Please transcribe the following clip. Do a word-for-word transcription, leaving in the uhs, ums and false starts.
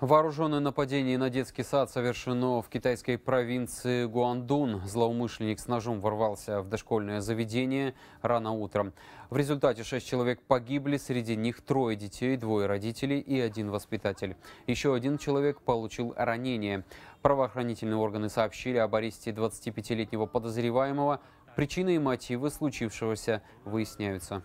Вооруженное нападение на детский сад совершено в китайской провинции Гуандун. Злоумышленник с ножом ворвался в дошкольное заведение рано утром. В результате шесть человек погибли, среди них трое детей, двое родителей и один воспитатель. Еще один человек получил ранение. Правоохранительные органы сообщили об аресте двадцатипятилетнего подозреваемого. Причины и мотивы случившегося выясняются.